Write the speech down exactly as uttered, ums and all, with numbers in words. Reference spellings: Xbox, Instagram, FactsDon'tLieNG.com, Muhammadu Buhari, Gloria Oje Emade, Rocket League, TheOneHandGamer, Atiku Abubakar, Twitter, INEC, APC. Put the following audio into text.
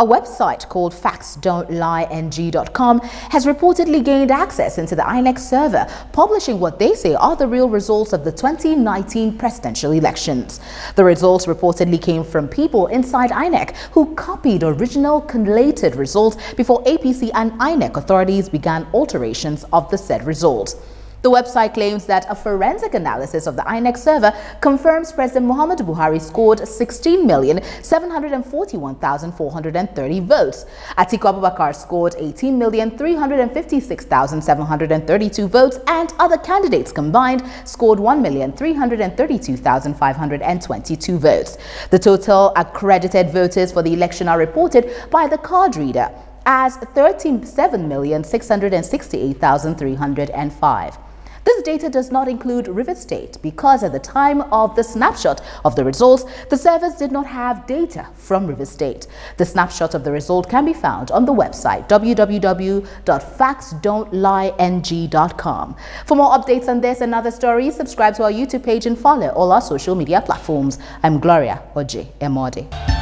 A website called Facts Don't Lie N G dot com has reportedly gained access into the I N E C server, publishing what they say are the real results of the twenty nineteen presidential elections. The results reportedly came from people inside I N E C who copied original collated results before A P C and I N E C authorities began alterations of the said results. The website claims that a forensic analysis of the I N E C server confirms President Muhammadu Buhari scored sixteen million seven hundred forty-one thousand four hundred thirty votes. Atiku Abubakar scored eighteen million three hundred fifty-six thousand seven hundred thirty-two votes, and other candidates combined scored one million three hundred thirty-two thousand five hundred twenty-two votes. The total accredited voters for the election are reported by the card reader as thirty-seven million six hundred sixty-eight thousand three hundred five. This data does not include River State because at the time of the snapshot of the results, the service did not have data from River State. The snapshot of the result can be found on the website w w w dot facts don't lie n g dot com. For more updates on this and other stories, subscribe to our YouTube page and follow all our social media platforms. I'm Gloria Oje Emade.